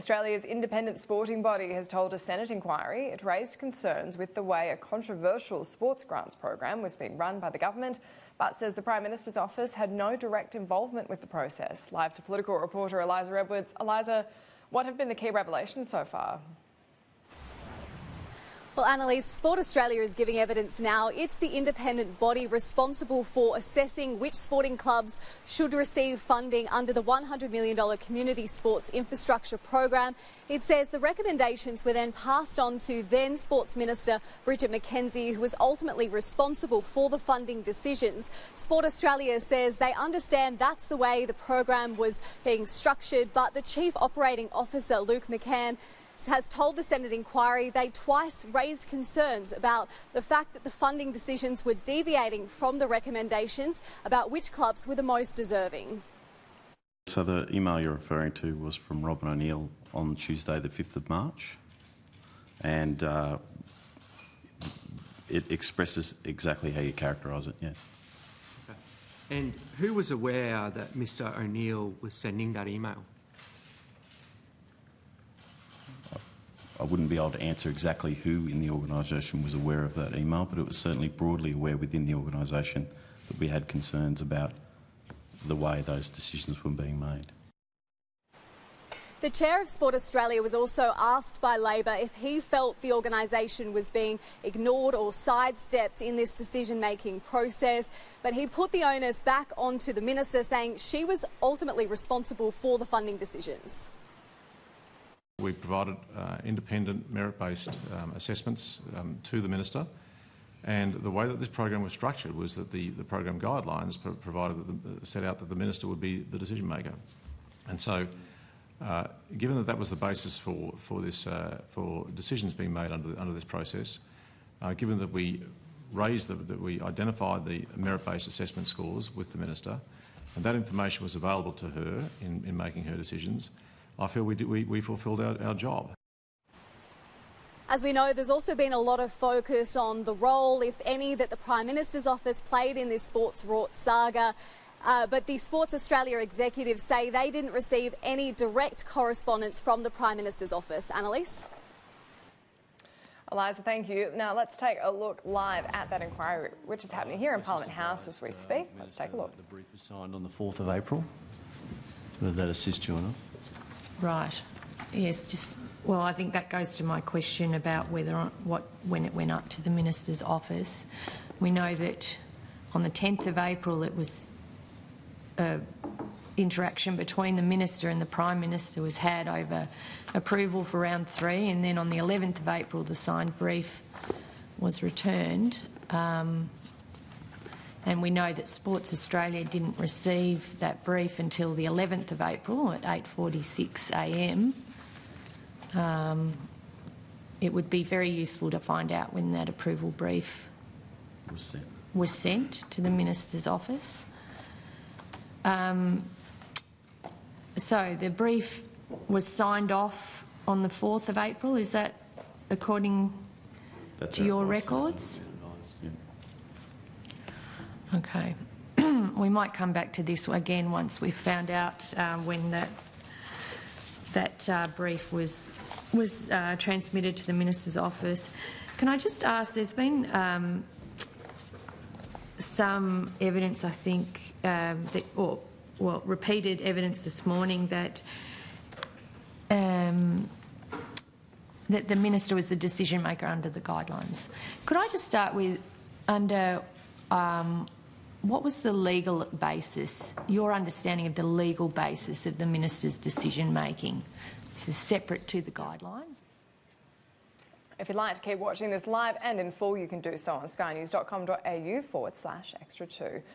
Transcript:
Australia's independent sporting body has told a Senate inquiry it raised concerns with the way a controversial sports grants program was being run by the government, but says the Prime Minister's office had no direct involvement with the process. Live to political reporter Eliza Edwards. Eliza, what have been the key revelations so far? Well, Annalise, Sport Australia is giving evidence now. It's the independent body responsible for assessing which sporting clubs should receive funding under the $100 million Community Sports Infrastructure Program. It says the recommendations were then passed on to then Sports Minister Bridget McKenzie, who was ultimately responsible for the funding decisions. Sport Australia says they understand that's the way the program was being structured, but the Chief Operating Officer, Luke McCann, has told the Senate inquiry they twice raised concerns about the fact that the funding decisions were deviating from the recommendations about which clubs were the most deserving. So the email you're referring to was from Robin O'Neill on Tuesday the 5th of March, and it expresses exactly how you characterise it, yes. Okay. And who was aware that Mr O'Neill was sending that email? I wouldn't be able to answer exactly who in the organisation was aware of that email, but it was certainly broadly aware within the organisation that we had concerns about the way those decisions were being made. The chair of Sport Australia was also asked by Labor if he felt the organisation was being ignored or sidestepped in this decision-making process, but he put the onus back onto the minister, saying she was ultimately responsible for the funding decisions. We provided independent merit-based assessments to the Minister, and the way that this program was structured was that the program guidelines set out that the Minister would be the decision maker. And so given that that was the basis for decisions being made under this process, given that we identified the merit-based assessment scores with the Minister, and that information was available to her in making her decisions, I feel we fulfilled our job. As we know, there's also been a lot of focus on the role, if any, that the Prime Minister's office played in this sports-wrought saga. But the Sports Australia executives say they didn't receive any direct correspondence from the Prime Minister's office. Annalise? Eliza, thank you. Now let's take a look live at that inquiry, which is happening here in Parliament House as we speak. Let's take a look. The brief was signed on the 4th of April. Whether that assists you or not? Right. Yes. Well, I think that goes to my question about when it went up to the Minister's office. We know that on the 10th of April it was interaction between the Minister and the Prime Minister was had over approval for round 3, and then on the 11th of April the signed brief was returned. And we know that Sports Australia didn't receive that brief until the 11th of April at 8:46 a.m. It would be very useful to find out when that approval brief was sent to the Minister's office. So the brief was signed off on the 4th of April. Is that according to your records? Okay. We might come back to this again once we've found out when that brief was transmitted to the Minister's office. Can I just ask, there's been some evidence, I think, repeated evidence this morning that that the Minister was the decision maker under the guidelines. Could I just start with under what was the legal basis, your understanding of the legal basis of the Minister's decision-making? This is separate to the guidelines. If you'd like to keep watching this live and in full, you can do so on skynews.com.au/extra2.